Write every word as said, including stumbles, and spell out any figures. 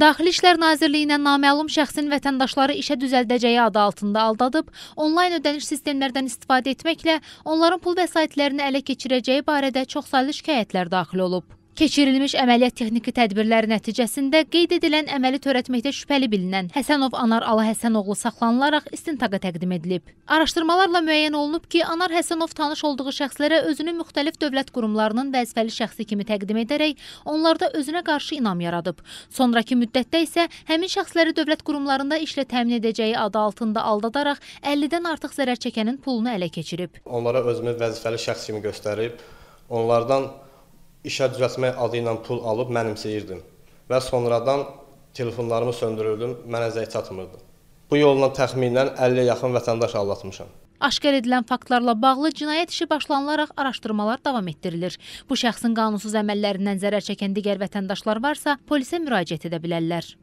Daxili İşlər Nazirliyi ilə naməlum şəxsin vətəndaşları işə düzəldəcəyi adı altında aldadıb, onlayn ödəniş sistemlərdən istifadə etməklə onların pul vəsaitlərini ələ keçirəcəyi barədə çoxsaylı şikayətlər daxil olub. Keçirilmiş əməliyyat texniki tədbirləri nəticəsində qeyd edilən əməli törətməkdə şübhəli bilinən Həsənov Anar Əli Həsənovoğlu saxlanılaraq istintaqa təqdim edilib. Araşdırmalarla müəyyən olunub ki, Anar Həsənov tanış olduğu şəxslərə özünü müxtəlif dövlət qurumlarının vəzifəli şəxsi kimi təqdim edərək onlarda özünə qarşı inam yaradıb. Sonrakı müddətdə isə həmin şəxsləri dövlət qurumlarında işlə təmin edəcəyi adı altında aldadaraq əllidən artıq zərər çəkənin pulunu ələ keçirib. Onlara özünü vəzifəli şəxs kimi göstərib, onlardan işə düzəltmək adı ilə pul alıb mənimsəyirdim və sonradan telefonlarımı söndürüldüm, mənə zəng çatmırdı. Bu yolla təxminən əlliyə yaxın vətəndaş aldatmışam. Aşkar edilən faktlarla bağlı cinayət işi başlanılaraq araşdırmalar davam etdirilir. Bu şəxsin qanunsuz əməllərindən zərər çəkən digər vətəndaşlar varsa, polisə müraciət edə bilərlər.